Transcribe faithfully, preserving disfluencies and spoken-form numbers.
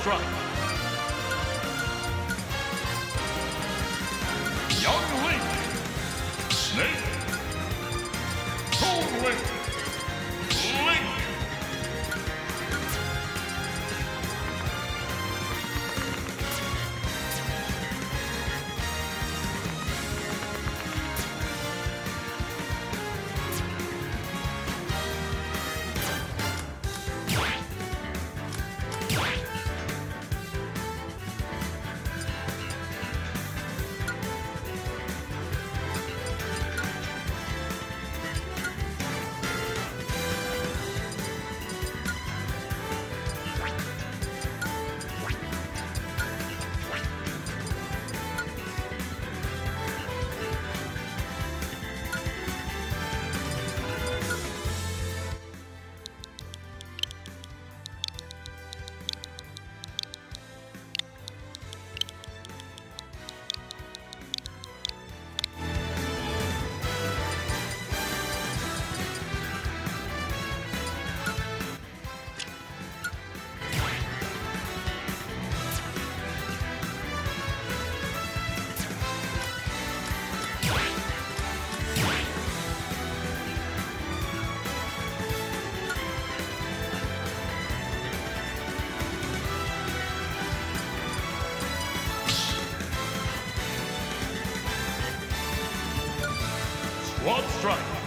strike. Young Link. Snake. Cold Link. Link. One strike.